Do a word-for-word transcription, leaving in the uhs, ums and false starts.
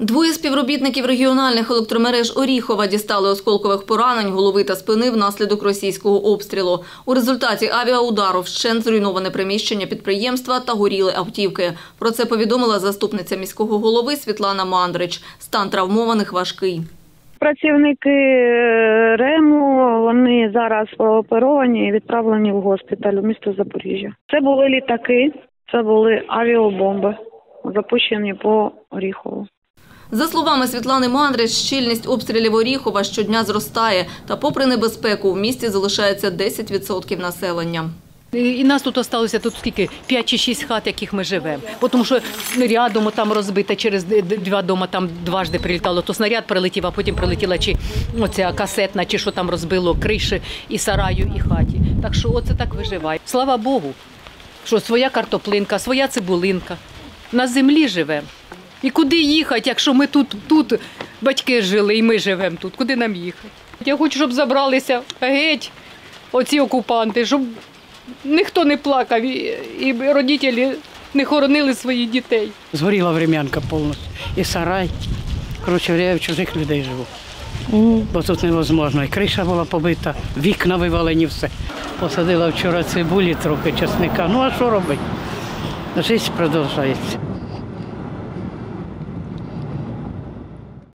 Двоє співробітників регіональних електромереж Оріхова дістали осколкових поранень голови та спини внаслідок російського обстрілу. У результаті авіаудару вщент зруйноване приміщення підприємства та горіли автівки. Про це повідомила заступниця міського голови Світлана Мандрич. Стан травмованих важкий. Працівники РЕМу, вони зараз прооперовані і відправлені в госпіталь у місто Запоріжжя. Це були літаки, це були авіабомби, запущені по Оріхову. За словами Світлани Мандрич, щільність обстрілів Оріхова щодня зростає. Та попри небезпеку, в місті залишається десять відсотків населення. І нас тут залишилося тут скільки? п'ять чи шість хат, в яких ми живемо. Тому що рядом там розбито, через два дома там дважди прилітало. То снаряд прилетів, а потім прилетіла чи оця касетна, чи що там розбило, криші і сараю, і хаті. Так що оце так виживає. Слава Богу, що своя картоплинка, своя цибулинка. На землі живемо. І куди їхати, якщо ми тут, тут батьки жили і ми живемо тут, куди нам їхати? Я хочу, щоб забралися геть оці окупанти, щоб ніхто не плакав і батьки не хоронили своїх дітей. Згоріла врем'янка повністю і сарай. Коротше, я в чужих людей живу, бо тут невозможно. І криша була побита, вікна вивалені, все. Посадила вчора цибулі трохи, чесника. Ну а що робити? Життя продовжується.